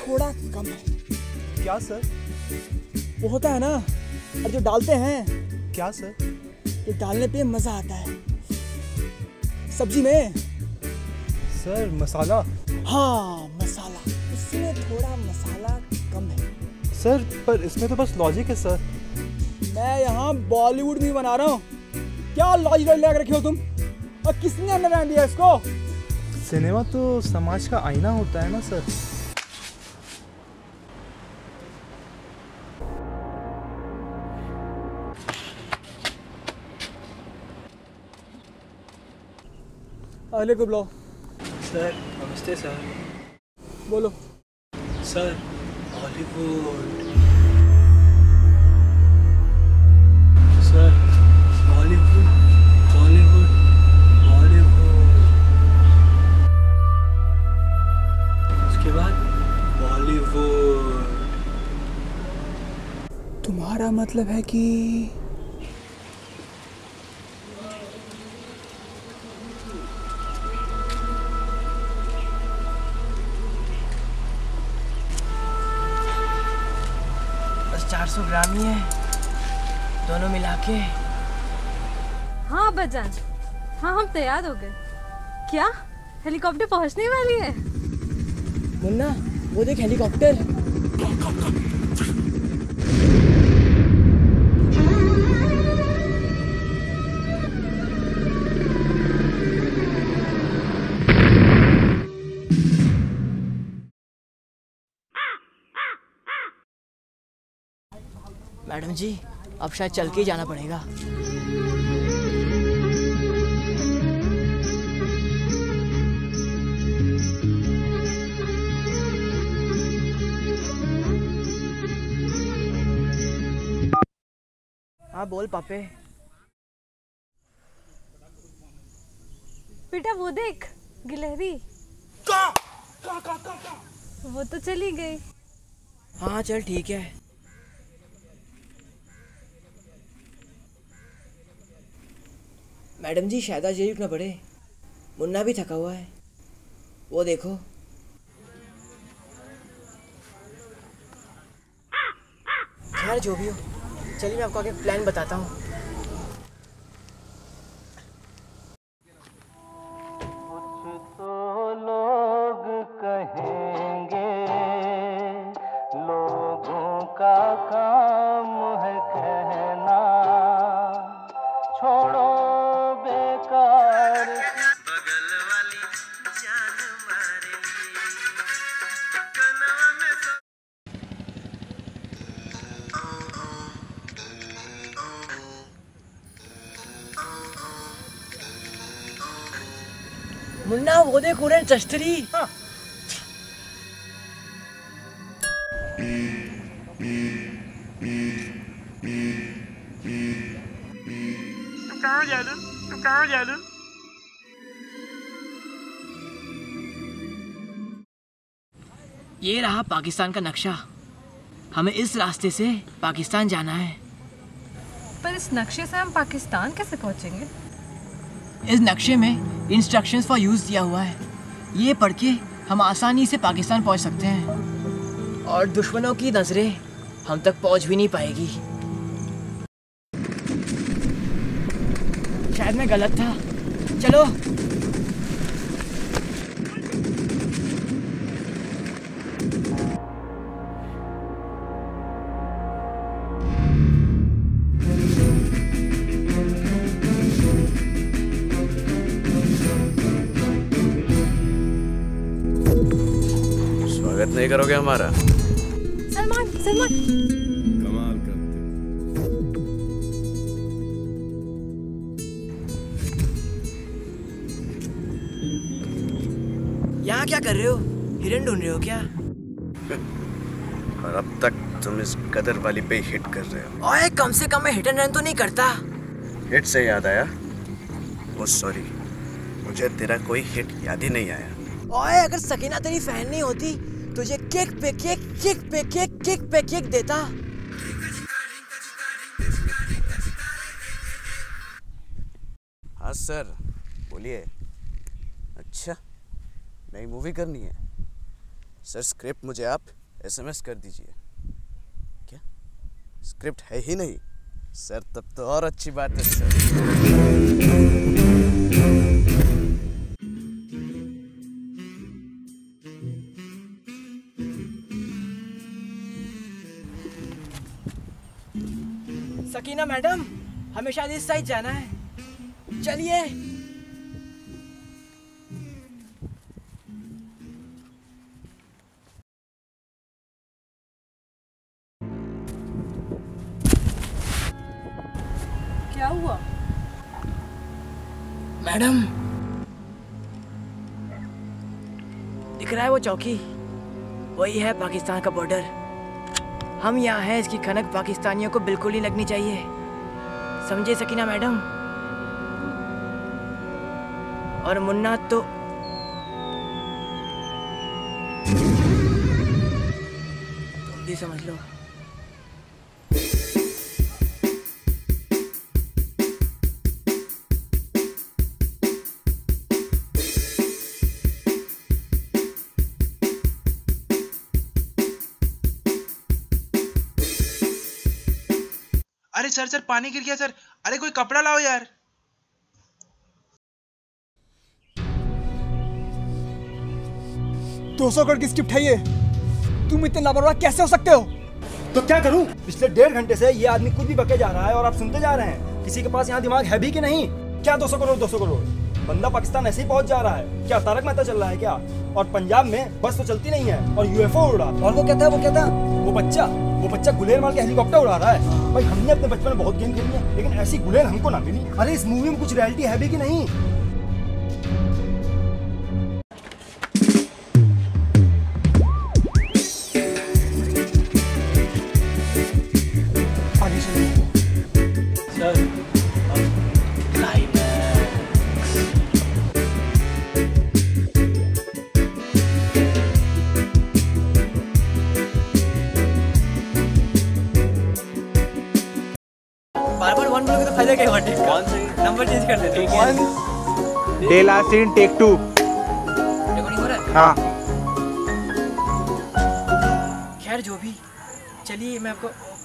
थोड़ा कम है। क्या सर? वो होता है ना, और जो डालते हैं। क्या सर? ये डालने पे मज़ा आता है सब्जी में। सर मसाला? हाँ मसाला, इसमें थोड़ा मसाला कम है। सर पर इसमें तो बस लॉजिक है सर। मैं यहाँ बॉलीवुड नहीं बना रहा हूँ। क्या लॉजिक लगा रखे हो तुम? और किसने अंदर दिया इसको? सिनेमा तो समाज का आईना होता है ना सर। अलैकुम बुलाओ। सर नमस्ते सर। बोलो सर। बॉलीवुड सर, बॉलीवुड बॉलीवुड बॉलीवुड, उसके बाद बॉलीवुड। तुम्हारा मतलब है कि बस 400 ग्राम ही है दोनों मिला के। हाँ बजान, हाँ हम तैयार हो गए। क्या हेलीकॉप्टर पहुंचने वाली है? मुन्ना वो देख हेलीकॉप्टर। मैडम जी अब शायद चल के ही जाना पड़ेगा। हाँ बोल पापे। बेटा वो देख गिलहरी। का। वो तो चली गई। हाँ चल ठीक है। मैडम जी शायद आज यही उठना पड़े, मुन्ना भी थका हुआ है। वो देखो। खैर जो भी हो, चलिए मैं आपको आगे प्लान बताता हूँ। मुन्ना वो देख उड़े चश्तरी। हाँ। तुम कहाँ जाना? ये रहा पाकिस्तान का नक्शा। हमें इस रास्ते से पाकिस्तान जाना है। पर इस नक्शे से हम पाकिस्तान कैसे पहुंचेंगे? इस नक्शे में इंस्ट्रक्शंस फॉर यूज़ दिया हुआ है। ये पढ़ के हम आसानी से पाकिस्तान पहुंच सकते हैं और दुश्मनों की नज़रें हम तक पहुंच भी नहीं पाएगी। शायद मैं गलत था। चलो नहीं करोगे हमारा? सलमान कमाल करते। यहाँ क्या कर रहे हो? हिरन ढूंढ रहे हो क्या? और अब तक तुम इस कदर वाली पे हिट कर रहे हो। ओए कम से कम मैं हिट एंड रन तो नहीं करता। हिट से याद आया, ओ सॉरी मुझे तेरा कोई हिट याद ही नहीं आया। ओए अगर सकीना तेरी फैन नहीं होती तुझे किक पे किक देता। हाँ सर बोलिए। अच्छा नई मूवी करनी है? सर स्क्रिप्ट मुझे आप SMS कर दीजिए। क्या स्क्रिप्ट है ही नहीं सर? तब तो और अच्छी बात है सर। सकीना मैडम, हमें शायद इस साइड जाना है, चलिए। क्या हुआ मैडम? दिख रहा है वो चौकी, वही है पाकिस्तान का बॉर्डर। हम यहाँ हैं, इसकी खनक पाकिस्तानियों को बिल्कुल नहीं लगनी चाहिए, समझे सकीना मैडम? और मुन्ना तो तुम भी समझ लो। अरे सर सर पानी गिर गया सर, अरे कोई कपड़ा लाओ यार। $200 की स्क्रिप्ट है ये, तुम इतने लापरवाह कैसे हो सकते हो? तो क्या करूं, पिछले 1.5 घंटे से ये आदमी खुद भी बके जा रहा है और आप सुनते जा रहे हैं। किसी के पास यहाँ दिमाग है भी कि नहीं? क्या 200 करोड़ बंदा पाकिस्तान ऐसे ही पहुंच जा रहा है? क्या तारक मेहता चल रहा है क्या? और पंजाब में बस तो चलती नहीं है और UFO उड़ा, और वो कहता है वो बच्चा गुलेर मार के हेलीकॉप्टर उड़ा रहा है। भाई हमने अपने बचपन में बहुत गेम खेली है, लेकिन ऐसी गुलेर हमको ना मिली। अरे इस मूवी में कुछ रियलिटी है भी कि नहीं? नंबर चेंज कर देते हैं। डेला सीन टेक 2। रिकॉर्डिंग हो रहा है? हाँ। खैर जो भी, चलिए मैं आपको